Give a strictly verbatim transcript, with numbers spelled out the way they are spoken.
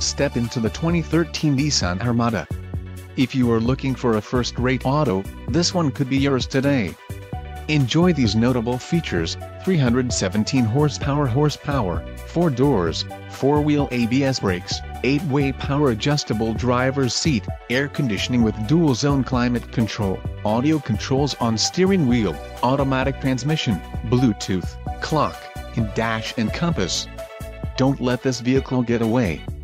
Step into the twenty thirteen Nissan Armada. If you are looking for a first-rate auto, this one could be yours today. Enjoy these notable features: three hundred seventeen horsepower horsepower, four doors, four-wheel A B S brakes, eight-way power adjustable driver's seat, air conditioning with dual-zone climate control, audio controls on steering wheel, automatic transmission, Bluetooth, clock, and dash and compass. Don't let this vehicle get away.